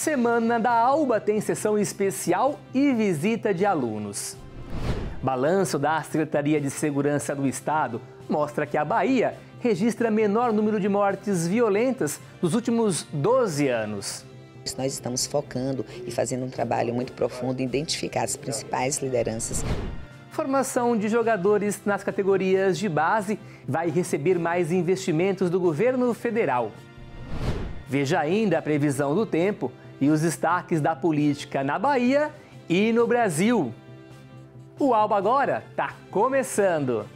Semana da ALBA tem sessão especial e visita de alunos. Balanço da Secretaria de Segurança do Estado mostra que a Bahia registra menor número de mortes violentas dos últimos 12 anos. Nós estamos focando e fazendo um trabalho muito profundo em identificar as principais lideranças. Formação de jogadores nas categorias de base vai receber mais investimentos do governo federal. Veja ainda a previsão do tempo e os destaques da política na Bahia e no Brasil. O ALBA Agora está começando!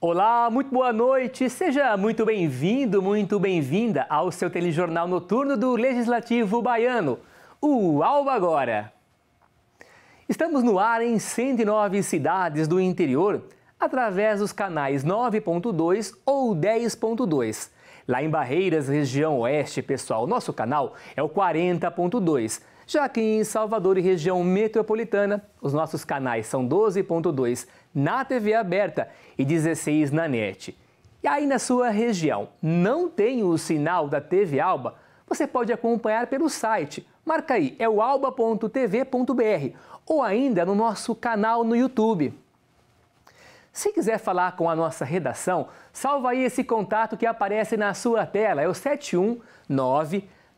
Olá, muito boa noite, seja muito bem-vindo, muito bem-vinda ao seu telejornal noturno do Legislativo Baiano, o ALBA Agora. Estamos no ar em 109 cidades do interior, através dos canais 9.2 ou 10.2. Lá em Barreiras, região oeste, pessoal, nosso canal é o 40.2. Já que em Salvador e região metropolitana, os nossos canais são 12.2 na TV aberta e 16 na NET. E aí na sua região não tem o sinal da TV ALBA, você pode acompanhar pelo site. Marca aí, é o alba.tv.br ou ainda no nosso canal no YouTube. Se quiser falar com a nossa redação, salva aí esse contato que aparece na sua tela, é o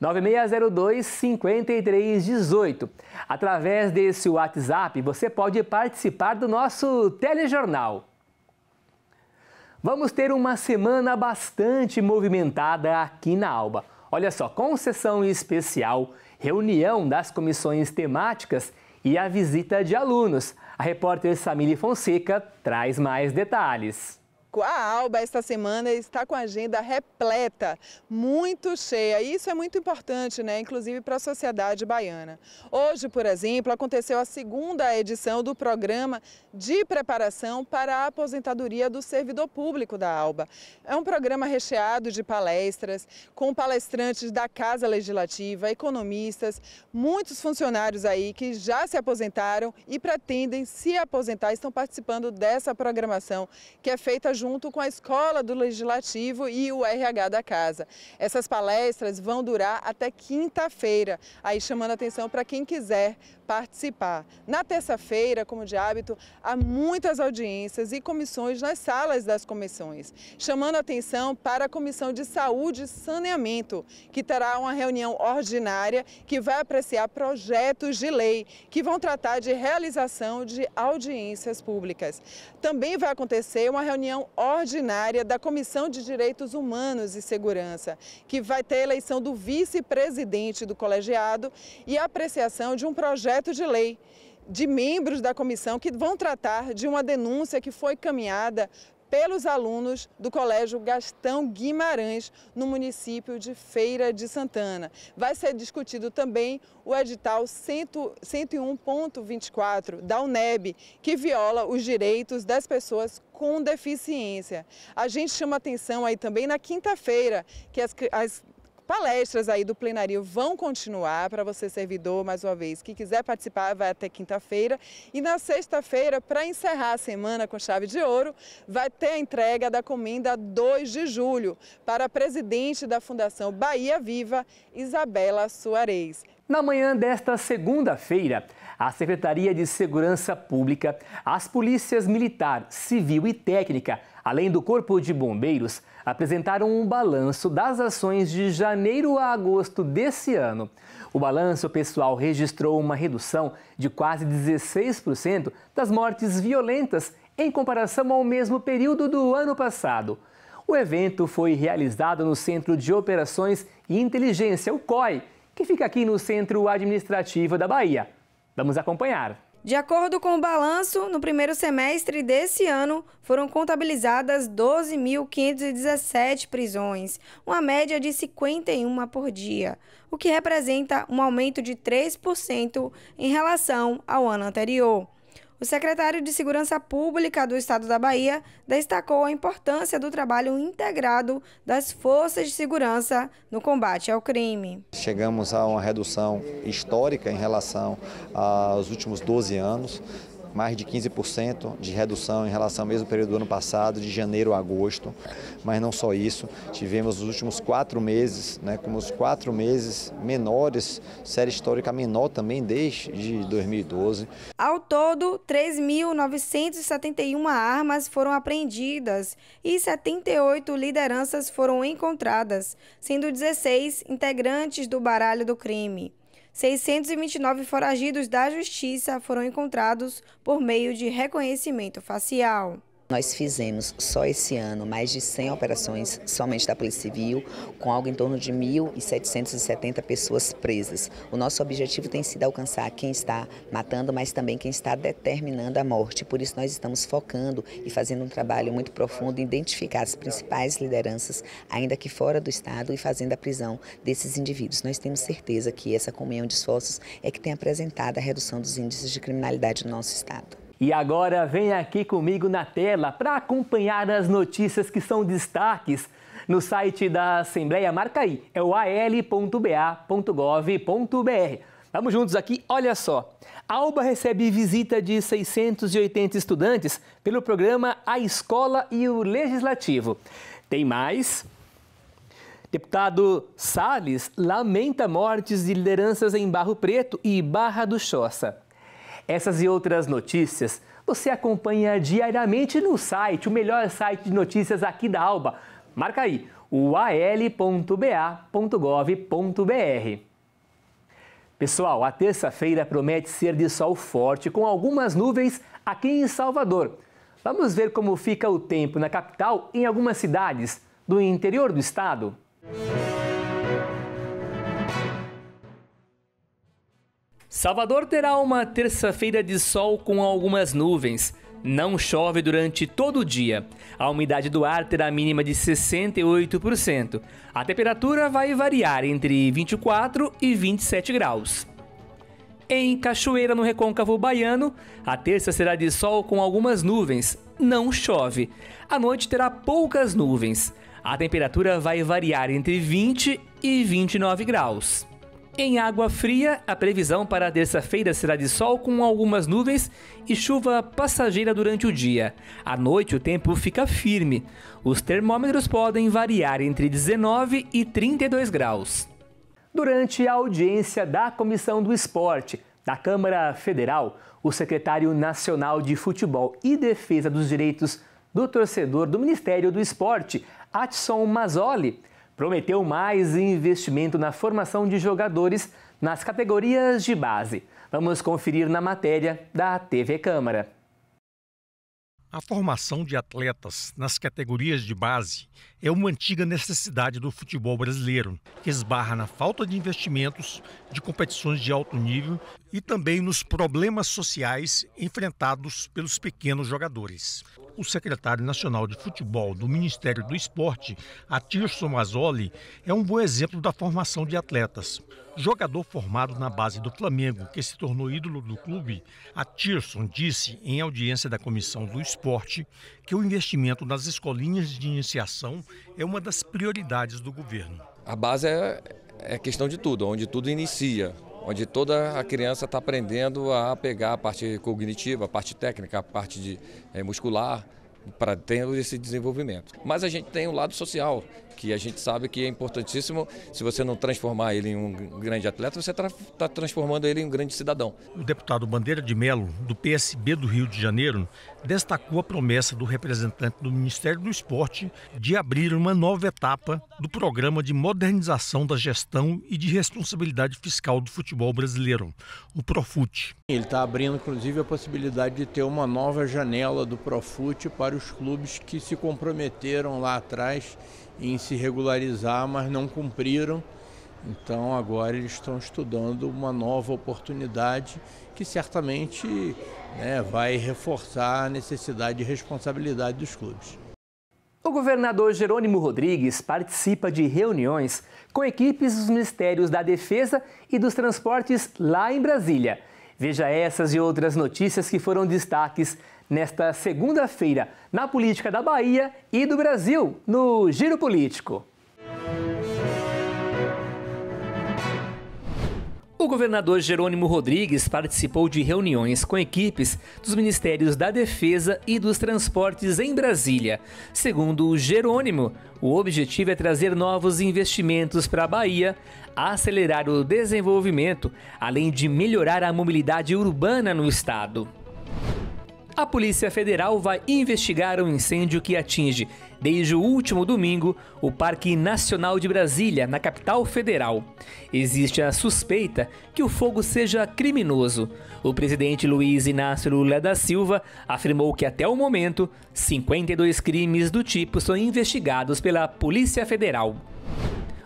719-9602-5318. Através desse WhatsApp, você pode participar do nosso telejornal. Vamos ter uma semana bastante movimentada aqui na ALBA. Olha só, com sessão especial, reunião das comissões temáticas e a visita de alunos. A repórter Samile Fonseca traz mais detalhes. A ALBA esta semana está com a agenda repleta, muito cheia, e isso é muito importante, né? Inclusive para a sociedade baiana. Hoje, por exemplo, aconteceu a segunda edição do programa de preparação para a aposentadoria do servidor público da ALBA. É um programa recheado de palestras, com palestrantes da Casa Legislativa, economistas, muitos funcionários aí que já se aposentaram e pretendem se aposentar, estão participando dessa programação que é feita junto com a Escola do Legislativo e o RH da Casa. Essas palestras vão durar até quinta-feira, aí chamando atenção para quem quiser participar. Na terça-feira, como de hábito, há muitas audiências e comissões nas salas das comissões, chamando atenção para a Comissão de Saúde e Saneamento, que terá uma reunião ordinária que vai apreciar projetos de lei que vão tratar de realização de audiências públicas. Também vai acontecer uma reunião ordinária da Comissão de Direitos Humanos e Segurança, que vai ter a eleição do vice-presidente do colegiado e a apreciação de um projeto de lei de membros da comissão que vão tratar de uma denúncia que foi encaminhada pelos alunos do Colégio Gastão Guimarães, no município de Feira de Santana. Vai ser discutido também o edital 101.24 da UNEB, que viola os direitos das pessoas com deficiência. A gente chama atenção aí também na quinta-feira, que as palestras aí do plenário vão continuar para você, servidor, mais uma vez, que quiser participar, vai até quinta-feira. E na sexta-feira, para encerrar a semana com chave de ouro, vai ter a entrega da comenda 2 de julho para a presidente da Fundação Bahia Viva, Isabela Soares. Na manhã desta segunda-feira, a Secretaria de Segurança Pública, as polícias militar, civil e técnica, além do Corpo de Bombeiros, apresentaram um balanço das ações de janeiro a agosto desse ano. O balanço pessoal registrou uma redução de quase 16% das mortes violentas em comparação ao mesmo período do ano passado. O evento foi realizado no Centro de Operações e Inteligência, o COI, que fica aqui no Centro Administrativo da Bahia. Vamos acompanhar. De acordo com o balanço, no primeiro semestre desse ano, foram contabilizadas 12.517 prisões, uma média de 51 por dia, o que representa um aumento de 3% em relação ao ano anterior. O secretário de Segurança Pública do Estado da Bahia destacou a importância do trabalho integrado das forças de segurança no combate ao crime. Chegamos a uma redução histórica em relação aos últimos 12 anos. Mais de 15% de redução em relação ao mesmo período do ano passado, de janeiro a agosto. Mas não só isso, tivemos nos últimos 4 meses, como os 4 meses menores, série histórica menor também desde 2012. Ao todo, 3.971 armas foram apreendidas e 78 lideranças foram encontradas, sendo 16 integrantes do baralho do crime. 629 foragidos da Justiça foram encontrados por meio de reconhecimento facial. Nós fizemos só esse ano mais de 100 operações somente da Polícia Civil, com algo em torno de 1.770 pessoas presas. O nosso objetivo tem sido alcançar quem está matando, mas também quem está determinando a morte. Por isso nós estamos focando e fazendo um trabalho muito profundo em identificar as principais lideranças, ainda que fora do Estado, e fazendo a prisão desses indivíduos. Nós temos certeza que essa comunhão de esforços é que tem apresentado a redução dos índices de criminalidade no nosso Estado. E agora vem aqui comigo na tela para acompanhar as notícias que são destaques no site da Assembleia. Marca aí, é o al.ba.gov.br. Vamos juntos aqui, olha só. A ALBA recebe visita de 680 estudantes pelo programa A Escola e o Legislativo. Tem mais. Deputado Sales lamenta mortes de lideranças em Barro Preto e Barra do Choça. Essas e outras notícias você acompanha diariamente no site, o melhor site de notícias aqui da ALBA. Marca aí, o al.ba.gov.br. Pessoal, a terça-feira promete ser de sol forte, com algumas nuvens aqui em Salvador. Vamos ver como fica o tempo na capital e em algumas cidades do interior do estado. Salvador terá uma terça-feira de sol com algumas nuvens. Não chove durante todo o dia. A umidade do ar terá mínima de 68%. A temperatura vai variar entre 24 e 27 graus. Em Cachoeira, no Recôncavo Baiano, a terça será de sol com algumas nuvens. Não chove. A noite terá poucas nuvens. A temperatura vai variar entre 20 e 29 graus. Em Água Fria, a previsão para a terça-feira será de sol com algumas nuvens e chuva passageira durante o dia. À noite, o tempo fica firme. Os termômetros podem variar entre 19 e 32 graus. Durante a audiência da Comissão do Esporte da Câmara Federal, o secretário nacional de Futebol e Defesa dos Direitos do Torcedor do Ministério do Esporte, Athirson Mazzoli, prometeu mais investimento na formação de jogadores nas categorias de base. Vamos conferir na matéria da TV Câmara. A formação de atletas nas categorias de base é uma antiga necessidade do futebol brasileiro, que esbarra na falta de investimentos, de competições de alto nível e também nos problemas sociais enfrentados pelos pequenos jogadores. O secretário nacional de futebol do Ministério do Esporte, Athirson Mazzoli, é um bom exemplo da formação de atletas. Jogador formado na base do Flamengo, que se tornou ídolo do clube, Athirson disse em audiência da Comissão do Esporte que o investimento nas escolinhas de iniciação é uma das prioridades do governo. A base é questão de tudo, onde tudo inicia, onde toda a criança está aprendendo a pegar a parte cognitiva, a parte técnica, a parte muscular, para ter esse desenvolvimento. Mas a gente tem o lado social, que a gente sabe que é importantíssimo. Se você não transformar ele em um grande atleta, você está transformando ele em um grande cidadão. O deputado Bandeira de Melo, do PSB do Rio de Janeiro, destacou a promessa do representante do Ministério do Esporte de abrir uma nova etapa do programa de modernização da gestão e de responsabilidade fiscal do futebol brasileiro, o PROFUT. Ele está abrindo, inclusive, a possibilidade de ter uma nova janela do PROFUT para os clubes que se comprometeram lá atrás em se regularizar, mas não cumpriram. Então agora eles estão estudando uma nova oportunidade que certamente vai reforçar a necessidade de responsabilidade dos clubes. O governador Jerônimo Rodrigues participa de reuniões com equipes dos Ministérios da Defesa e dos Transportes lá em Brasília. Veja essas e outras notícias que foram destaques nesta segunda-feira na política da Bahia e do Brasil, no Giro Político. O governador Jerônimo Rodrigues participou de reuniões com equipes dos Ministérios da Defesa e dos Transportes em Brasília. Segundo o Jerônimo, o objetivo é trazer novos investimentos para a Bahia, acelerar o desenvolvimento, além de melhorar a mobilidade urbana no estado. A Polícia Federal vai investigar um incêndio que atinge, desde o último domingo, o Parque Nacional de Brasília, na capital federal. Existe a suspeita que o fogo seja criminoso. O presidente Luiz Inácio Lula da Silva afirmou que, até o momento, 52 crimes do tipo são investigados pela Polícia Federal.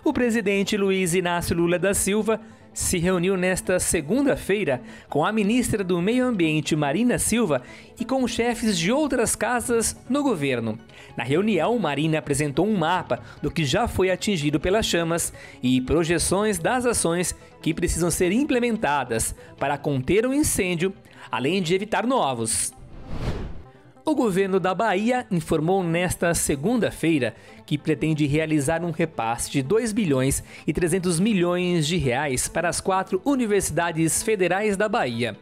O presidente Luiz Inácio Lula da Silva se reuniu nesta segunda-feira com a ministra do Meio Ambiente, Marina Silva, e com chefes de outras casas no governo. Na reunião, Marina apresentou um mapa do que já foi atingido pelas chamas e projeções das ações que precisam ser implementadas para conter o incêndio, além de evitar novos. O governo da Bahia informou nesta segunda-feira que pretende realizar um repasse de R$ 2,3 bilhões para as 4 universidades federais da Bahia.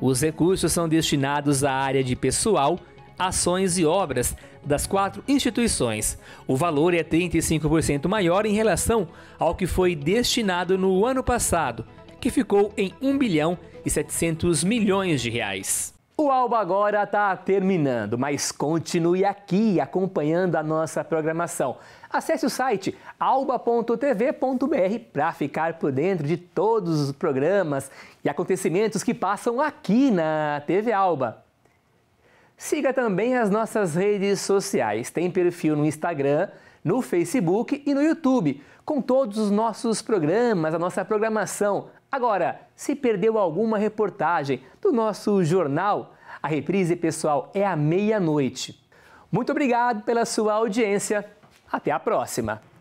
Os recursos são destinados à área de pessoal, ações e obras das 4 instituições. O valor é 35% maior em relação ao que foi destinado no ano passado, que ficou em R$ 1,7 bilhões. O ALBA Agora está terminando, mas continue aqui acompanhando a nossa programação. Acesse o site alba.tv.br para ficar por dentro de todos os programas e acontecimentos que passam aqui na TV ALBA. Siga também as nossas redes sociais. Tem perfil no Instagram, no Facebook e no YouTube, com todos os nossos programas, a nossa programação. Agora, se perdeu alguma reportagem do nosso jornal, a reprise, pessoal, é à meia-noite. Muito obrigado pela sua audiência. Até a próxima!